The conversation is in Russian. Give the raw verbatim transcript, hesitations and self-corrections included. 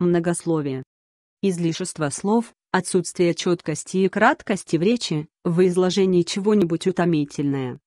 многословие. Излишество слов, отсутствие четкости и краткости в речи, в изложении чего-нибудь утомительное,